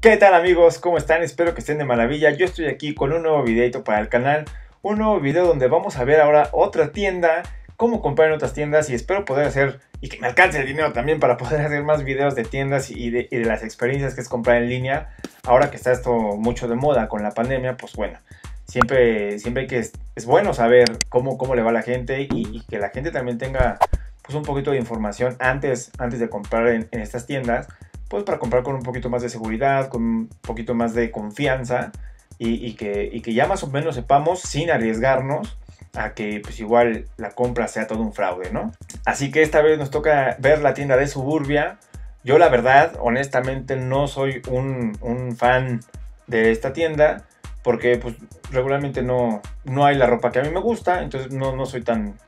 ¿Qué tal amigos? ¿Cómo están? Espero que estén de maravilla. Yo estoy aquí con un nuevo videito para el canal. Un nuevo video donde vamos a ver ahora otra tienda, cómo comprar en otras tiendas, y espero poder hacer, y que me alcance el dinero también para poder hacer más videos de tiendas y de las experiencias que es comprar en línea. Ahora que está esto mucho de moda con la pandemia, pues bueno, siempre que es bueno saber cómo le va a la gente y que la gente también tenga pues un poquito de información antes de comprar en estas tiendas. Pues para comprar con un poquito más de seguridad, con un poquito más de confianza y que ya más o menos sepamos, sin arriesgarnos a que pues igual la compra sea todo un fraude, ¿no? Así que esta vez nos toca ver la tienda de Suburbia. Yo la verdad, honestamente, no soy un fan de esta tienda porque pues regularmente no hay la ropa que a mí me gusta, entonces no soy tan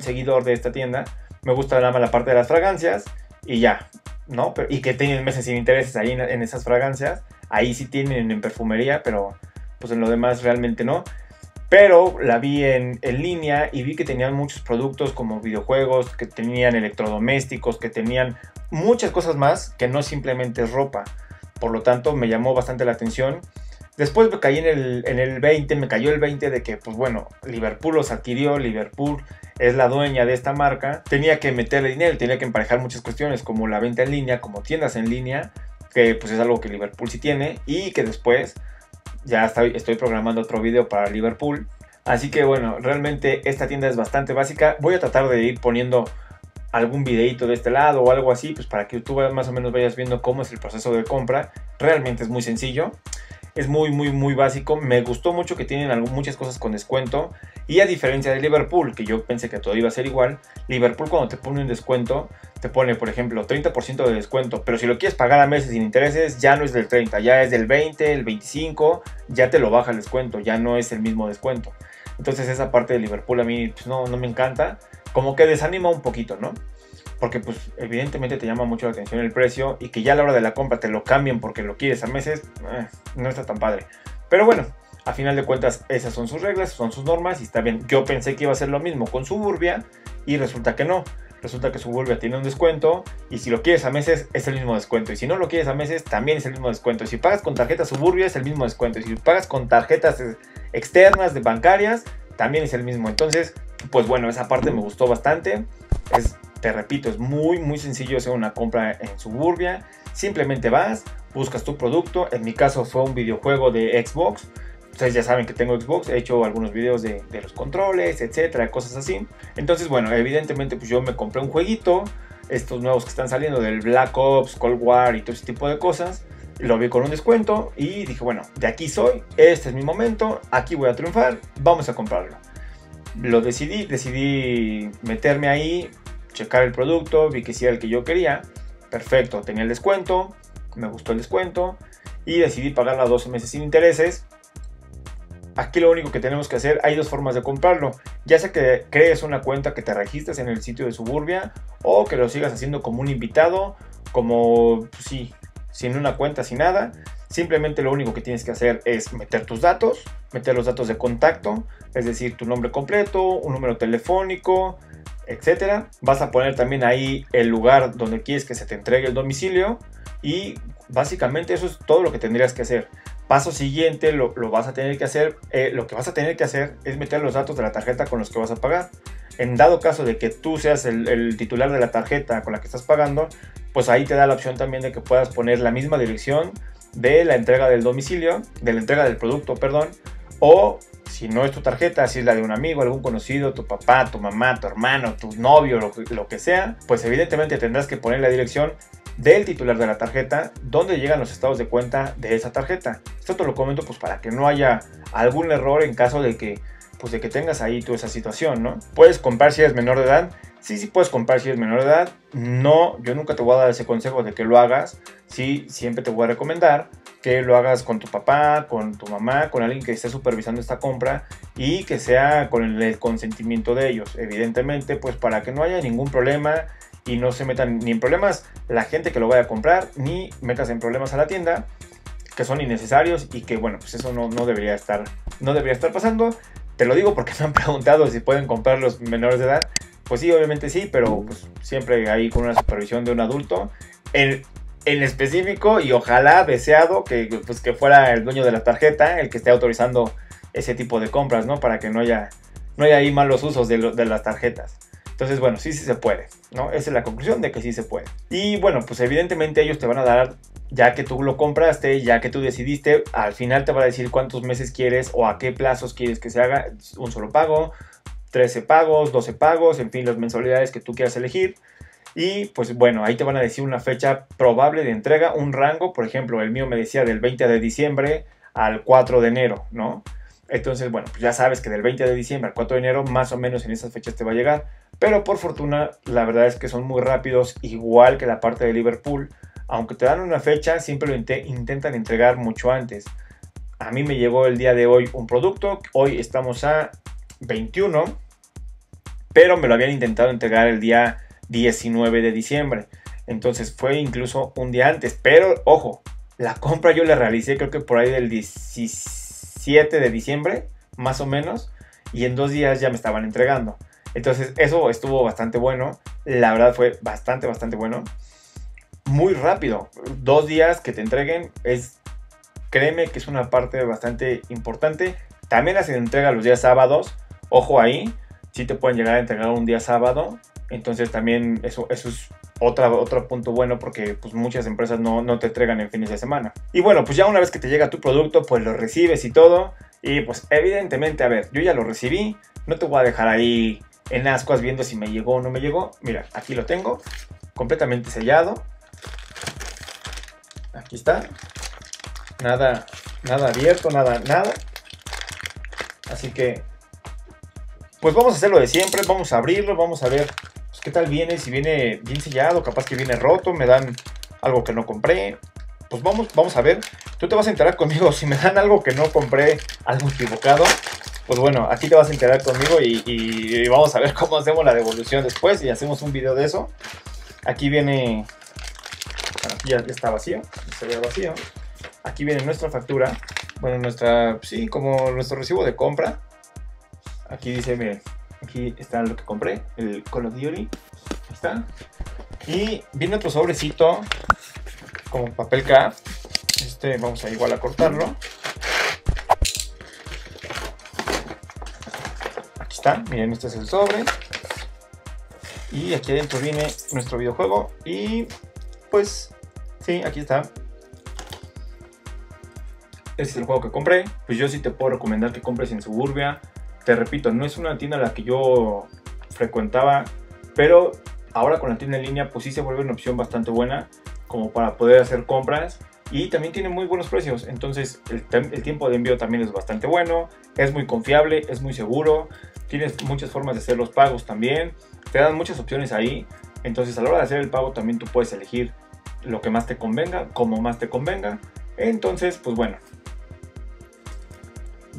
seguidor de esta tienda. Me gusta nada más la parte de las fragancias y ya, ¿no? Pero, y que tienen meses sin intereses ahí en esas fragancias. Ahí sí tienen en perfumería, pero pues en lo demás realmente no. Pero la vi en línea y vi que tenían muchos productos como videojuegos, que tenían electrodomésticos, que tenían muchas cosas más que no simplemente es ropa. Por lo tanto, me llamó bastante la atención. Después me caí me cayó el 20 de que, pues bueno, Liverpool los adquirió, Liverpool es la dueña de esta marca. Tenía que meterle dinero, tenía que emparejar muchas cuestiones como la venta en línea, como tiendas en línea, que pues es algo que Liverpool sí tiene y que después ya estoy programando otro video para Liverpool. Así que bueno, realmente esta tienda es bastante básica. Voy a tratar de ir poniendo algún videito de este lado o algo así, pues para que tú más o menos vayas viendo cómo es el proceso de compra. Realmente es muy sencillo. Es muy básico. Me gustó mucho que tienen muchas cosas con descuento. Y a diferencia de Liverpool, que yo pensé que todo iba a ser igual, Liverpool cuando te pone un descuento, te pone, por ejemplo, 30% de descuento. Pero si lo quieres pagar a meses sin intereses, ya no es del 30, ya es del 20, el 25, ya te lo baja el descuento, ya no es el mismo descuento. Entonces esa parte de Liverpool a mí pues, no me encanta. Como que desanima un poquito, ¿no? Porque pues evidentemente te llama mucho la atención el precio y que ya a la hora de la compra te lo cambien porque lo quieres a meses, no está tan padre. Pero bueno, a final de cuentas esas son sus reglas, son sus normas y está bien. Yo pensé que iba a ser lo mismo con Suburbia y resulta que no. Resulta que Suburbia tiene un descuento y si lo quieres a meses es el mismo descuento. Y si no lo quieres a meses también es el mismo descuento. Y si pagas con tarjeta Suburbia es el mismo descuento. Y si pagas con tarjetas externas de bancarias también es el mismo. Entonces, pues bueno, esa parte me gustó bastante. Te repito, es muy sencillo hacer una compra en Suburbia. Simplemente vas, buscas tu producto. En mi caso fue un videojuego de Xbox. Ustedes ya saben que tengo Xbox. He hecho algunos videos de los controles, etcétera, cosas así. Entonces, bueno, evidentemente pues yo me compré un jueguito. Estos nuevos que están saliendo del Black Ops, Cold War y todo ese tipo de cosas. Lo vi con un descuento y dije, bueno, de aquí soy. Este es mi momento. Aquí voy a triunfar. Vamos a comprarlo. Lo decidí meterme ahí. Checar el producto, vi que sí era el que yo quería, perfecto, tenía el descuento, me gustó el descuento y decidí pagarlo a 12 meses sin intereses. Aquí lo único que tenemos que hacer, hay dos formas de comprarlo, ya sea que crees una cuenta que te registres en el sitio de Suburbia o que lo sigas haciendo como un invitado, como pues sí, sin una cuenta, sin nada. Simplemente lo único que tienes que hacer es meter tus datos, meter los datos de contacto, es decir, tu nombre completo, un número telefónico, etcétera. Vas a poner también ahí el lugar donde quieres que se te entregue el domicilio y básicamente eso es todo lo que tendrías que hacer. Paso siguiente, lo que vas a tener que hacer es meter los datos de la tarjeta con los que vas a pagar. En dado caso de que tú seas el titular de la tarjeta con la que estás pagando, pues ahí te da la opción también de que puedas poner la misma dirección de la entrega del domicilio, de la entrega del producto, perdón, o si no es tu tarjeta, si es la de un amigo, algún conocido, tu papá, tu mamá, tu hermano, tu novio, lo que sea, pues evidentemente tendrás que poner la dirección del titular de la tarjeta, donde llegan los estados de cuenta de esa tarjeta. Esto te lo comento pues para que no haya algún error en caso de que pues de que tengas ahí tú esa situación, ¿no? Puedes comprar si eres menor de edad. Sí puedes comprar si eres menor de edad. No, yo nunca te voy a dar ese consejo de que lo hagas. Sí, siempre te voy a recomendar que lo hagas con tu papá, con tu mamá, con alguien que esté supervisando esta compra y que sea con el consentimiento de ellos, evidentemente, pues para que no haya ningún problema y no se metan ni en problemas la gente que lo vaya a comprar, ni metas en problemas a la tienda, que son innecesarios y que, bueno, pues eso no debería estar pasando. Te lo digo porque me han preguntado si pueden comprar los menores de edad. Pues sí, obviamente sí, pero pues, siempre ahí con una supervisión de un adulto. en específico, y ojalá deseado que, pues, que fuera el dueño de la tarjeta el que esté autorizando ese tipo de compras, ¿no? Para que no haya ahí malos usos de las tarjetas. Entonces, bueno, sí se puede, ¿no? Esa es la conclusión de que sí se puede. Y bueno, pues evidentemente ellos te van a dar, ya que tú lo compraste, ya que tú decidiste, al final te va a decir cuántos meses quieres o a qué plazos quieres que se haga un solo pago, 13 pagos, 12 pagos, en fin, las mensualidades que tú quieras elegir. Y pues bueno, ahí te van a decir una fecha probable de entrega, un rango. Por ejemplo, el mío me decía del 20 de diciembre al 4 de enero, ¿no? Entonces, bueno, pues ya sabes que del 20 de diciembre al 4 de enero más o menos en esas fechas te va a llegar. Pero por fortuna, la verdad es que son muy rápidos, igual que la parte de Liverpool. Aunque te dan una fecha, siempre lo intentan entregar mucho antes. A mí me llegó el día de hoy un producto, hoy estamos a 21, pero me lo habían intentado entregar el día 19 de diciembre, entonces fue incluso un día antes. Pero ojo, la compra yo la realicé creo que por ahí del 17 de diciembre más o menos, y en 2 días ya me estaban entregando. Entonces eso estuvo bastante bueno, la verdad fue bastante bueno, muy rápido. 2 días que te entreguen es, créeme que es una parte bastante importante. También hacen entrega los días sábados, ojo ahí, sí te pueden llegar a entregar un día sábado. Entonces también eso es otro punto bueno, porque pues muchas empresas no te entregan en fines de semana. Y bueno, pues ya una vez que te llega tu producto, pues lo recibes y todo. Y pues evidentemente, a ver, yo ya lo recibí, no te voy a dejar ahí en ascuas viendo si me llegó o no me llegó. Mira, aquí lo tengo, completamente sellado. Aquí está. Nada abierto, nada. Así que, pues vamos a hacer lo de siempre, vamos a abrirlo, vamos a ver... ¿Qué tal viene? Si viene bien sellado, capaz que viene roto, me dan algo que no compré. Pues vamos a ver. Tú te vas a enterar conmigo. Si me dan algo que no compré, algo equivocado, pues bueno, aquí te vas a enterar conmigo y vamos a ver cómo hacemos la devolución después y hacemos un video de eso. Aquí viene... Bueno, aquí ya está vacío, se ve vacío. Aquí viene nuestra factura. Bueno, nuestra... Sí, como nuestro recibo de compra. Aquí dice, miren... Aquí está lo que compré, el Call of Duty. Ahí está. Y viene otro sobrecito como papel craft. Este vamos a igual a cortarlo. Aquí está, miren, este es el sobre. Y aquí adentro viene nuestro videojuego. Y pues, sí, aquí está. Este es el juego que compré. Pues yo sí te puedo recomendar que compres en Suburbia. Te repito, no es una tienda a la que yo frecuentaba, pero ahora con la tienda en línea pues sí se vuelve una opción bastante buena como para poder hacer compras, y también tiene muy buenos precios. Entonces el tiempo de envío también es bastante bueno, es muy confiable, es muy seguro, tienes muchas formas de hacer los pagos también, te dan muchas opciones ahí. Entonces a la hora de hacer el pago también tú puedes elegir lo que más te convenga, como más te convenga. Entonces pues bueno,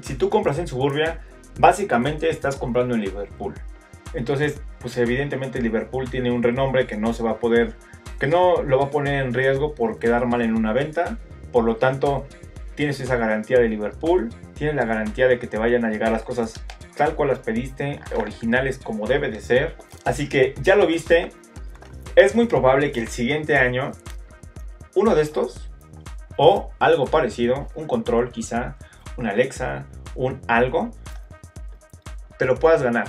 si tú compras en Suburbia, básicamente estás comprando en Liverpool. Entonces, pues evidentemente Liverpool tiene un renombre que no se va a poder, que no lo va a poner en riesgo por quedar mal en una venta. Por lo tanto, tienes esa garantía de Liverpool, tienes la garantía de que te vayan a llegar las cosas tal cual las pediste, originales como debe de ser. Así que ya lo viste, es muy probable que el siguiente año uno de estos o algo parecido, un control quizá, una Alexa, un algo, te lo puedas ganar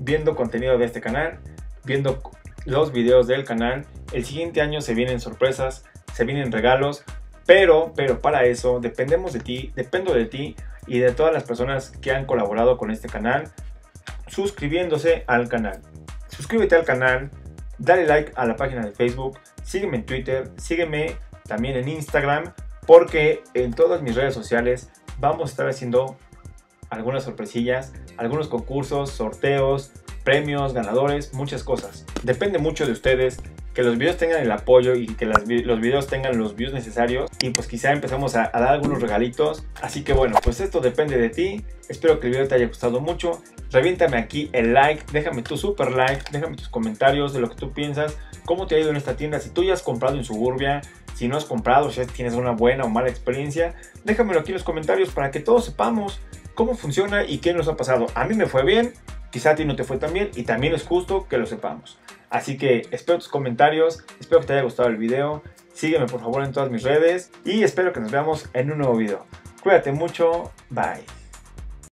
viendo contenido de este canal, viendo los videos del canal. El siguiente año se vienen sorpresas, se vienen regalos, pero para eso dependemos de ti, dependo de ti y de todas las personas que han colaborado con este canal, suscribiéndose al canal. Suscríbete al canal, dale like a la página de Facebook, sígueme en Twitter, sígueme también en Instagram, porque en todas mis redes sociales vamos a estar haciendo algunas sorpresillas, algunos concursos, sorteos, premios, ganadores, muchas cosas. Depende mucho de ustedes, que los videos tengan el apoyo y que los videos tengan los views necesarios, y pues quizá empezamos a dar algunos regalitos. Así que bueno, pues esto depende de ti. Espero que el video te haya gustado mucho. Reviéntame aquí el like, déjame tu super like, déjame tus comentarios de lo que tú piensas, cómo te ha ido en esta tienda, si tú ya has comprado en Suburbia, si no has comprado, si tienes una buena o mala experiencia. Déjamelo aquí en los comentarios para que todos sepamos cómo funciona y qué nos ha pasado. A mí me fue bien, quizá a ti no te fue tan bien, y también es justo que lo sepamos. Así que espero tus comentarios, espero que te haya gustado el video. Sígueme por favor en todas mis redes y espero que nos veamos en un nuevo video. Cuídate mucho, bye.